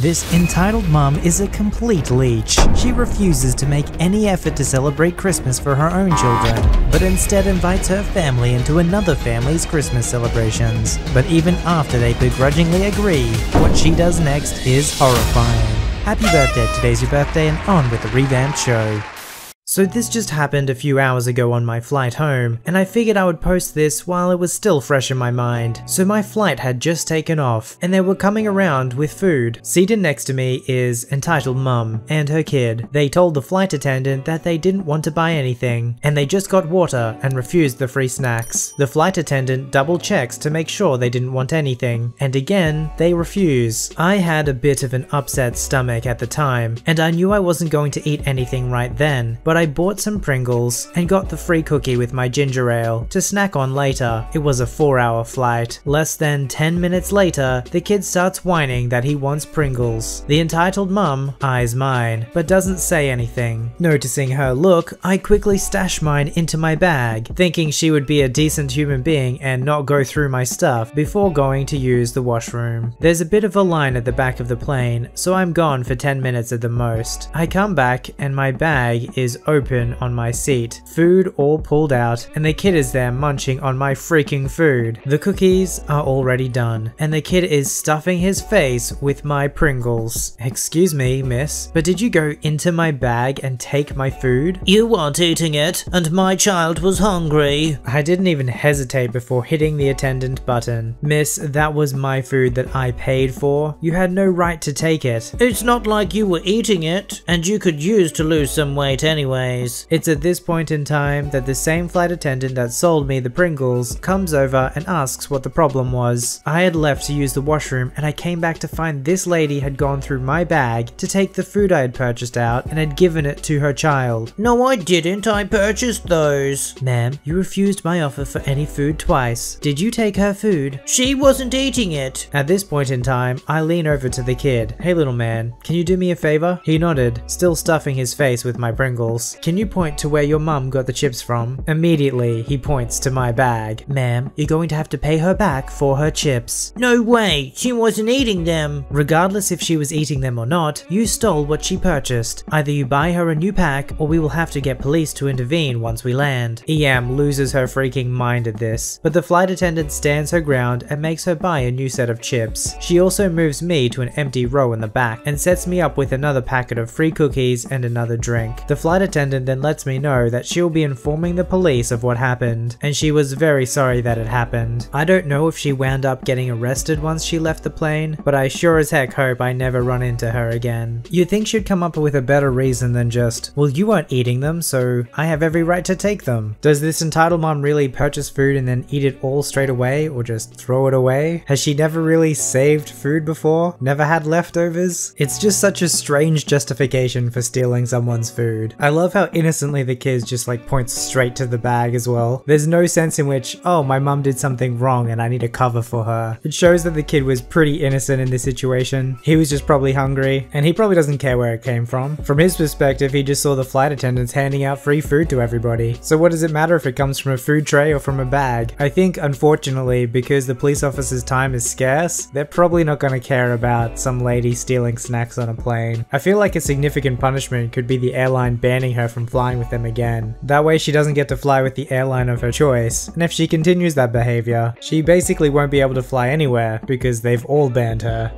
This entitled mom is a complete leech. She refuses to make any effort to celebrate Christmas for her own children, but instead invites her family into another family's Christmas celebrations. But even after they begrudgingly agree, what she does next is horrifying. Happy birthday, today's your birthday, and on with the revamped show. So this just happened a few hours ago on my flight home, and I figured I would post this while it was still fresh in my mind. So my flight had just taken off, and they were coming around with food. Seated next to me is entitled mum and her kid. They told the flight attendant that they didn't want to buy anything, and they just got water and refused the free snacks. The flight attendant double checks to make sure they didn't want anything, and again, they refuse. I had a bit of an upset stomach at the time, and I knew I wasn't going to eat anything right then, but I bought some Pringles and got the free cookie with my ginger ale to snack on later. It was a 4-hour flight. Less than 10 minutes later, the kid starts whining that he wants Pringles. The entitled mum eyes mine, but doesn't say anything. Noticing her look, I quickly stash mine into my bag, thinking she would be a decent human being and not go through my stuff before going to use the washroom. There's a bit of a line at the back of the plane, so I'm gone for 10 minutes at the most. I come back and my bag is open on my seat, food all pulled out, and the kid is there munching on my freaking food. The cookies are already done, and the kid is stuffing his face with my Pringles. Excuse me, miss, but did you go into my bag and take my food? You weren't eating it, and my child was hungry. I didn't even hesitate before hitting the attendant button. Miss, that was my food that I paid for. You had no right to take it. It's not like you were eating it, and you could use to lose some weight anyway. It's at this point in time that the same flight attendant that sold me the Pringles comes over and asks what the problem was. I had left to use the washroom, and I came back to find this lady had gone through my bag to take the food I had purchased out and had given it to her child. No, I didn't. I purchased those. Ma'am, you refused my offer for any food twice. Did you take her food? She wasn't eating it. At this point in time, I lean over to the kid. Hey, little man, can you do me a favor? He nodded, still stuffing his face with my Pringles. Can you point to where your mum got the chips from? Immediately, he points to my bag. Ma'am, you're going to have to pay her back for her chips. No way, she wasn't eating them. Regardless if she was eating them or not, you stole what she purchased. Either you buy her a new pack, or we will have to get police to intervene once we land. EM loses her freaking mind at this, but the flight attendant stands her ground and makes her buy a new set of chips. She also moves me to an empty row in the back and sets me up with another packet of free cookies and another drink. The flight attendant then lets me know that she'll be informing the police of what happened, and she was very sorry that it happened. I don't know if she wound up getting arrested once she left the plane, but I sure as heck hope I never run into her again. You'd think she'd come up with a better reason than just, well, you weren't eating them, so I have every right to take them. Does this entitled mom really purchase food and then eat it all straight away, or just throw it away? Has she never really saved food before? Never had leftovers? It's just such a strange justification for stealing someone's food. I love how innocently the kid just like points straight to the bag as well. There's no sense in which, oh, my mum did something wrong and I need a cover for her. It shows that the kid was pretty innocent in this situation. He was just probably hungry, and he probably doesn't care where it came from. From his perspective, he just saw the flight attendants handing out free food to everybody. So what does it matter if it comes from a food tray or from a bag? I think, unfortunately, because the police officer's time is scarce, they're probably not going to care about some lady stealing snacks on a plane. I feel like a significant punishment could be the airline banning her from flying with them again. That way she doesn't get to fly with the airline of her choice, and if she continues that behavior, she basically won't be able to fly anywhere because they've all banned her.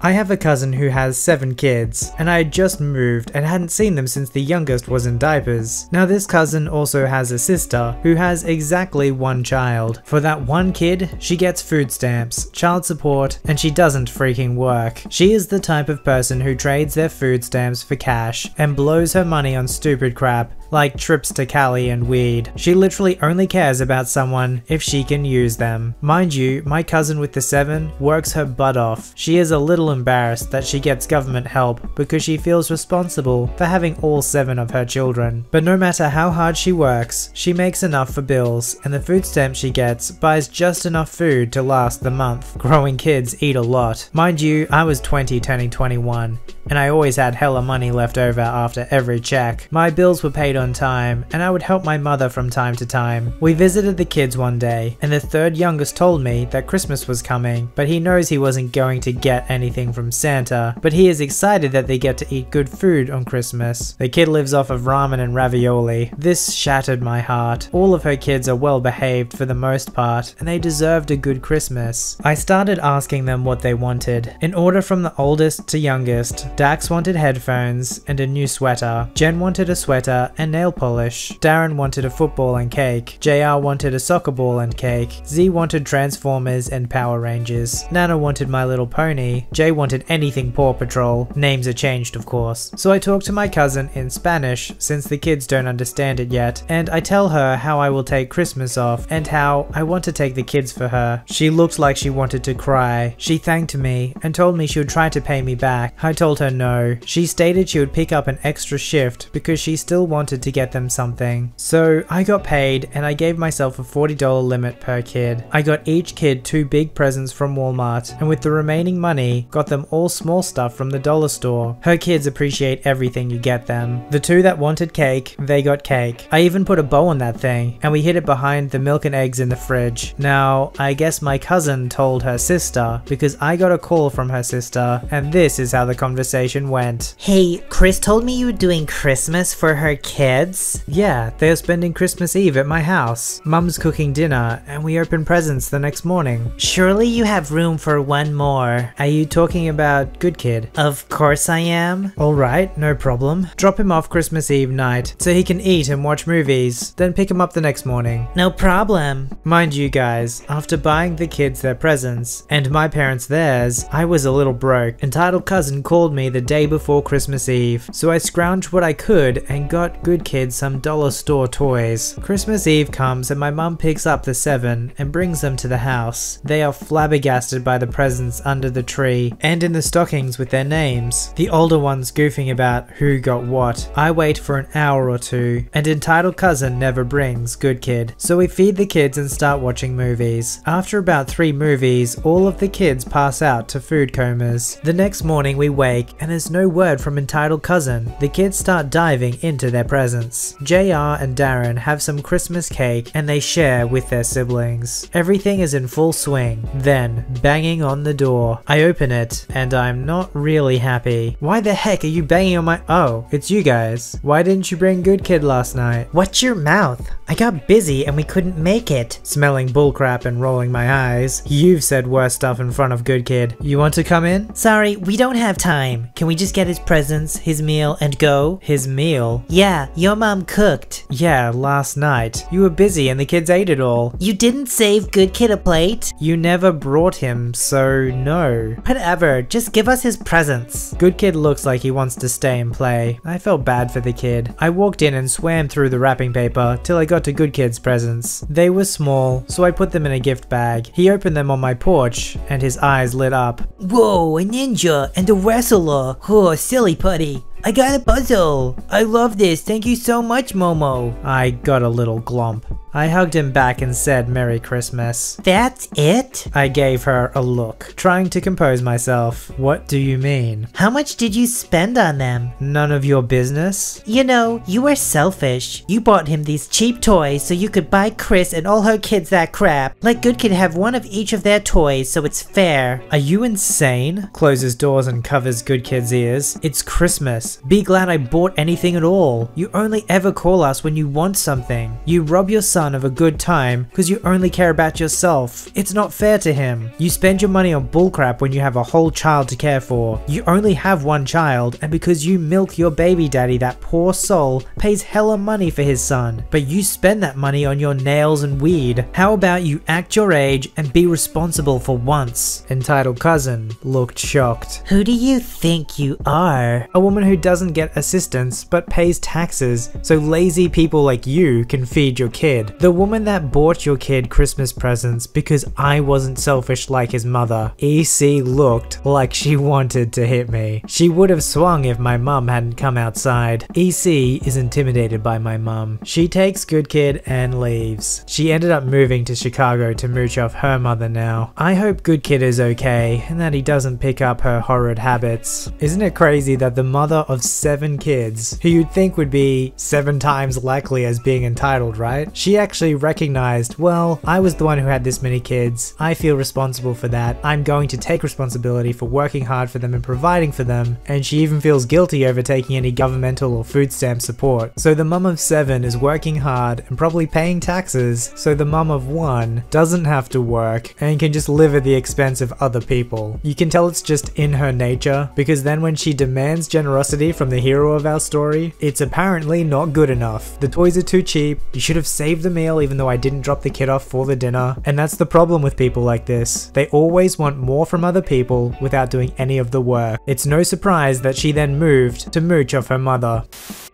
I have a cousin who has 7 kids, and I had just moved and hadn't seen them since the youngest was in diapers. Now this cousin also has a sister who has exactly 1 child. For that 1 kid, she gets food stamps, child support, and she doesn't freaking work. She is the type of person who trades their food stamps for cash and blows her money on stupid crap, like trips to Cali and weed. She literally only cares about someone if she can use them. Mind you, my cousin with the 7 works her butt off. She is a little embarrassed that she gets government help because she feels responsible for having all 7 of her children. But no matter how hard she works, she makes enough for bills, and the food stamp she gets buys just enough food to last the month. Growing kids eat a lot. Mind you, I was 20 turning 21, and I always had hella money left over after every check. My bills were paid on time, and I would help my mother from time to time. We visited the kids one day, and the third youngest told me that Christmas was coming, but he knows he wasn't going to get anything from Santa, but he is excited that they get to eat good food on Christmas. The kid lives off of ramen and ravioli. This shattered my heart. All of her kids are well behaved for the most part, and they deserved a good Christmas. I started asking them what they wanted. In order from the oldest to youngest, Dax wanted headphones and a new sweater. Jen wanted a sweater and nail polish. Darren wanted a football and cake. JR wanted a soccer ball and cake. Z wanted Transformers and Power Rangers. Nana wanted My Little Pony. Jay wanted anything Paw Patrol. Names are changed, of course. So I talk to my cousin in Spanish, since the kids don't understand it yet, and I tell her how I will take Christmas off and how I want to take the kids for her. She looked like she wanted to cry. She thanked me and told me she would try to pay me back. I told her no. She stated she would pick up an extra shift because she still wanted to get them something. So I got paid and I gave myself a $40 limit per kid. I got each kid 2 big presents from Walmart, and with the remaining money got them all small stuff from the dollar store. Her kids appreciate everything you get them. The 2 that wanted cake, they got cake. I even put a bow on that thing and we hid it behind the milk and eggs in the fridge. Now I guess my cousin told her sister, because I got a call from her sister and this is how the conversation went. Hey, Chris told me you were doing Christmas for her kids? Yeah, they are spending Christmas Eve at my house. Mum's cooking dinner and we open presents the next morning. Surely you have room for one more. Are you talking about Good Kid? Of course I am. Alright, no problem. Drop him off Christmas Eve night so he can eat and watch movies, then pick him up the next morning. No problem. Mind you guys, after buying the kids their presents and my parents theirs, I was a little broke. Entitled cousin called me the day before Christmas Eve, so I scrounged what I could and got Good Kid some dollar store toys. Christmas Eve comes and my mum picks up the 7 and brings them to the house. They are flabbergasted by the presents under the tree and in the stockings with their names. The older ones goofing about who got what. I wait for an hour or two, and entitled cousin never brings Good Kid, so we feed the kids and start watching movies. After about 3 movies, all of the kids pass out to food comas. The next morning we wake and there's no word from entitled cousin. The kids start diving into their presents. JR and Darren have some Christmas cake and they share with their siblings. Everything is in full swing, then banging on the door. I open it and I'm not really happy. Why the heck are you banging on my— Oh, it's you guys. Why didn't you bring Good Kid last night? What's your mouth? I got busy and we couldn't make it. Smelling bullcrap and rolling my eyes. You've said worse stuff in front of Good Kid. You want to come in? Sorry, we don't have time. Can we just get his presents, his meal, and go? His meal? Yeah, your mom cooked. Yeah, last night. You were busy and the kids ate it all. You didn't save Good Kid a plate? You never brought him, so no. Whatever, just give us his presents. Good Kid looks like he wants to stay and play. I felt bad for the kid. I walked in and swam through the wrapping paper till I got to Good Kid's presents. They were small, so I put them in a gift bag. He opened them on my porch, and his eyes lit up. Whoa, a ninja and a wrestler. Oh, silly putty. I got a puzzle. I love this. Thank you so much, Momo. I got a little glomp. I hugged him back and said Merry Christmas. That's it? I gave her a look, trying to compose myself. What do you mean? How much did you spend on them? None of your business. You know, you were selfish. You bought him these cheap toys so you could buy Chris and all her kids that crap. Let Good Kid have one of each of their toys so it's fair. Are you insane? Closes doors and covers Good Kid's ears. It's Christmas. Be glad I bought anything at all. You only ever call us when you want something. You rob your son of a good time because you only care about yourself. It's not fair to him. You spend your money on bullcrap when you have a whole child to care for. You only have one child, and because you milk your baby daddy, that poor soul pays hella money for his son. But you spend that money on your nails and weed. How about you act your age and be responsible for once? Entitled cousin looked shocked. Who do you think you are? A woman who doesn't get assistance but pays taxes so lazy people like you can feed your kid. kid, the woman that bought your kid Christmas presents because I wasn't selfish like his mother. EC looked like she wanted to hit me. She would have swung if my mum hadn't come outside. EC is intimidated by my mum. She takes good kid and leaves. She ended up moving to Chicago to mooch off her mother now. I hope good kid is okay and that he doesn't pick up her horrid habits. Isn't it crazy that the mother of 7 kids, who you'd think would be 7 times likely as being entitled, right? She actually recognized, well, I was the one who had this many kids. I feel responsible for that. I'm going to take responsibility for working hard for them and providing for them. And she even feels guilty over taking any governmental or food stamp support. So the mum of 7 is working hard and probably paying taxes, so the mum of 1 doesn't have to work and can just live at the expense of other people. You can tell it's just in her nature, because then when she demands generosity from the hero of our story, it's apparently not good enough. The toys are too cheap, you should have saved the meal even though I didn't drop the kid off for the dinner. And that's the problem with people like this. They always want more from other people without doing any of the work. It's no surprise that she then moved to mooch off her mother.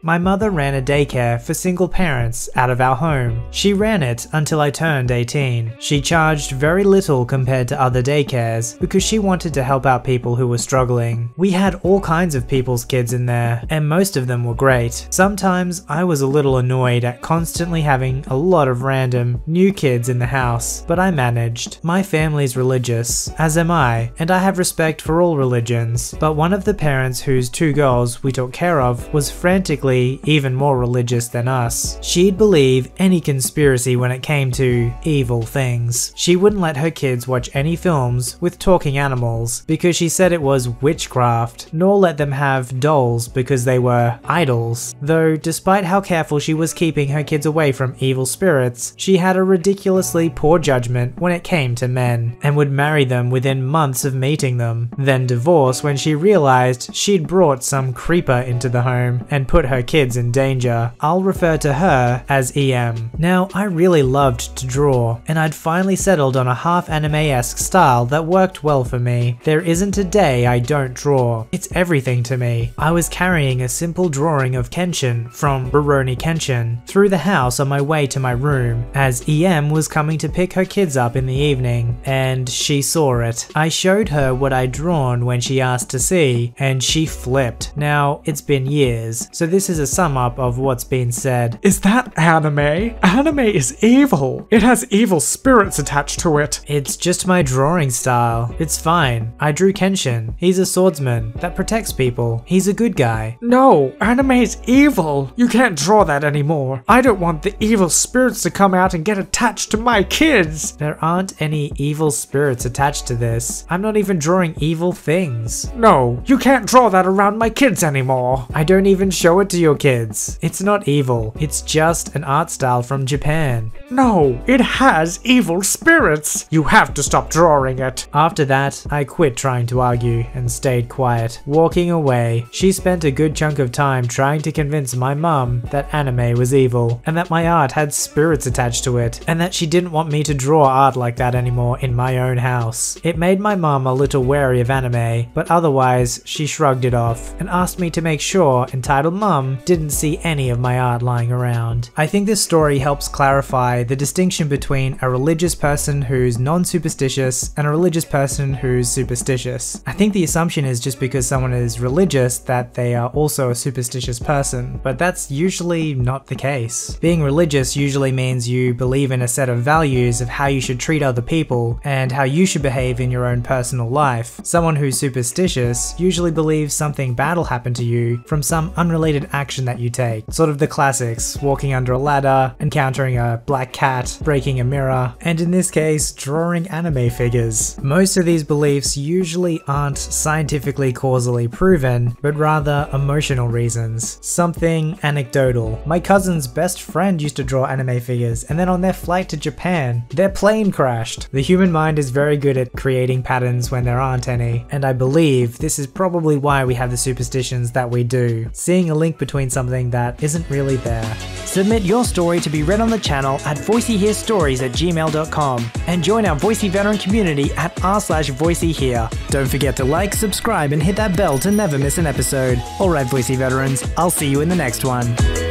My mother ran a daycare for single parents out of our home. She ran it until I turned 18. She charged very little compared to other daycares because she wanted to help out people who were struggling. We had all kinds of people's kids in there, and most of them were great. Sometimes I was a little annoyed at constantly having a lot of random, new kids in the house, but I managed. My family's religious, as am I, and I have respect for all religions, but one of the parents whose 2 girls we took care of was frantically even more religious than us. She'd believe any conspiracy when it came to evil things. She wouldn't let her kids watch any films with talking animals because she said it was witchcraft, nor let them have dolls because they were idols. Though despite how careful she was keeping her kids away from evil spirits, she had a ridiculously poor judgment when it came to men, and would marry them within months of meeting them, then divorce when she realized she'd brought some creeper into the home and put her kids in danger. I'll refer to her as EM. Now, I really loved to draw, and I'd finally settled on a half anime-esque style that worked well for me. There isn't a day I don't draw. It's everything to me. I was carrying a simple drawing of Kenshin from Rurouni Kenshin through the house on my way to my room, as EM was coming to pick her kids up in the evening, and she saw it. I showed her what I'd drawn when she asked to see, and she flipped. Now, it's been years, so this is a sum up of what's been said. Is that anime? Anime is evil. It has evil spirits attached to it. It's just my drawing style. It's fine. I drew Kenshin. He's a swordsman that protects people. He's a good guy. No, anime is evil. You can't draw that anymore. I don't want the evil spirits to come out and get attached to my kids. There aren't any evil spirits attached to this. I'm not even drawing evil things. No, you can't draw that around my kids anymore. I don't even show it to your kids. It's not evil. It's just an art style from Japan. No, it has evil spirits. You have to stop drawing it. After that, I quit trying to argue and stayed quiet. Walking away, she spent a good chunk of time trying to convince my mum that anime was evil and that my art had spirits attached to it and that she didn't want me to draw art like that anymore in my own house. It made my mum a little wary of anime, but otherwise she shrugged it off and asked me to make sure entitled Mum didn't see any of my art lying around. I think this story helps clarify the distinction between a religious person who's non-superstitious and a religious person who's superstitious. I think the assumption is just because someone is religious that they are also a superstitious person, but that's usually not the case. Being religious usually means you believe in a set of values of how you should treat other people and how you should behave in your own personal life. Someone who's superstitious usually believes something bad will happen to you from some unrelated action that you take. Sort of the classics, walking under a ladder, encountering a black cat, breaking a mirror, and in this case, drawing anime figures. Most of these beliefs usually aren't scientifically causally proven, but rather emotional reasons. Something anecdotal. My cousin's best friend used to draw anime figures, and then on their flight to Japan, their plane crashed. The human mind is very good at creating patterns when there aren't any, and I believe this is probably why we have the superstitions that we do. Seeing a link between something that isn't really there. Submit your story to be read on the channel at voicehearstories@gmail.com and join our Voicey veteran community at r/voiceyhere. Don't forget to like, subscribe and hit that bell to never miss an episode. Alright Voicey veterans, I'll see you in the next one.